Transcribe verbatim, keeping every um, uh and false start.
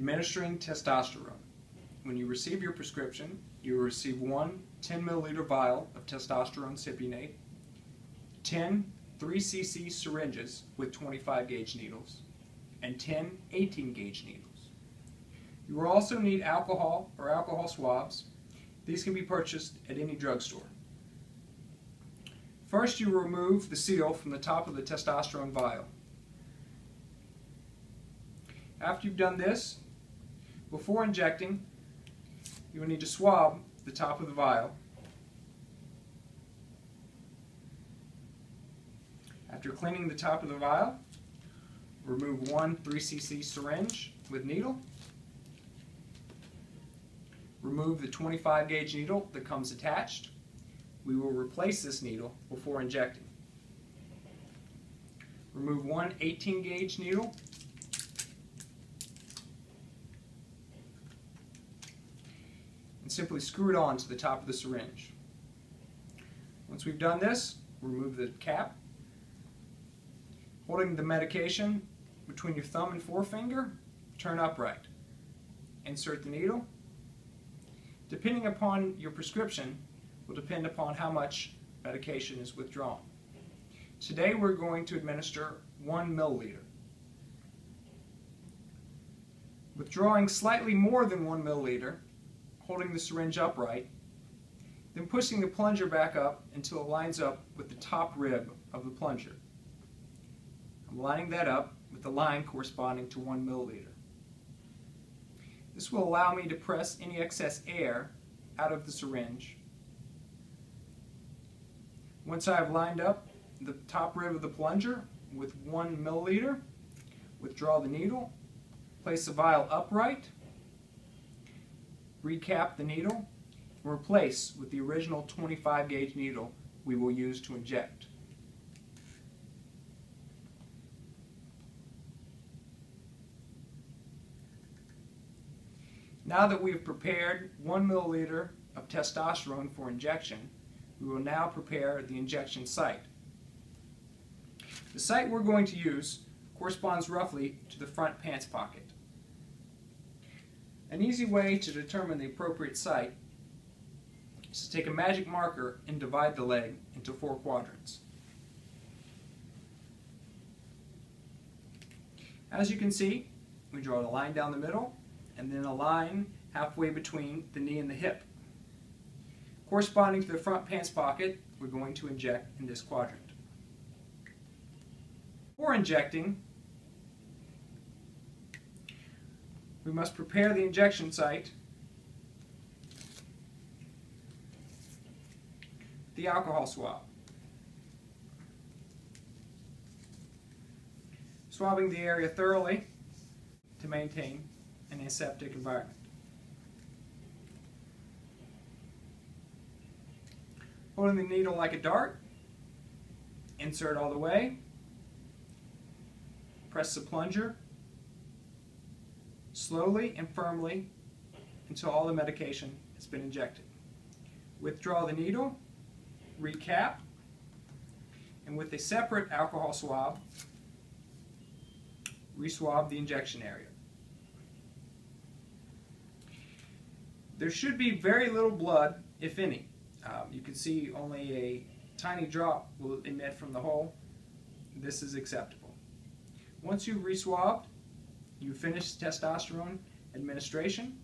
administering testosterone. When you receive your prescription, you will receive one ten milliliter vial of testosterone cypionate, ten three C C syringes with twenty-five gauge needles, and ten eighteen gauge needles. You will also need alcohol or alcohol swabs. These can be purchased at any drugstore. First, you remove the seal from the top of the testosterone vial. After you've done this, before injecting, you will need to swab the top of the vial. After cleaning the top of the vial, remove one three C C syringe with needle. Remove the twenty-five gauge needle that comes attached. We will replace this needle before injecting. Remove one eighteen gauge needle. And simply screw it on to the top of the syringe. Once we've done this, remove the cap. Holding the medication between your thumb and forefinger, turn upright. Insert the needle. Depending upon your prescription, will depend upon how much medication is withdrawn. Today we're going to administer one milliliter. Withdrawing slightly more than one milliliter, holding the syringe upright, then pushing the plunger back up until it lines up with the top rib of the plunger. I'm lining that up with the line corresponding to one milliliter. This will allow me to press any excess air out of the syringe. Once I have lined up the top rib of the plunger with one milliliter, withdraw the needle, place the vial upright, recap the needle, and replace with the original twenty-five gauge needle we will use to inject. Now that we have prepared one milliliter of testosterone for injection, we will now prepare the injection site. The site we're going to use corresponds roughly to the front pants pocket. An easy way to determine the appropriate site is to take a magic marker and divide the leg into four quadrants. As you can see, we draw a line down the middle, and then a line halfway between the knee and the hip. Corresponding to the front pants pocket, we're going to inject in this quadrant. Before injecting, we must prepare the injection site, the alcohol swab. Swabbing the area thoroughly to maintain an aseptic environment. Holding the needle like a dart, insert all the way, press the plunger slowly and firmly until all the medication has been injected. Withdraw the needle, recap, and with a separate alcohol swab, re-swab the injection area. There should be very little blood, if any. Um, you can see only a tiny drop will emit from the hole. This is acceptable. Once you've re-swabbed, you finish testosterone administration.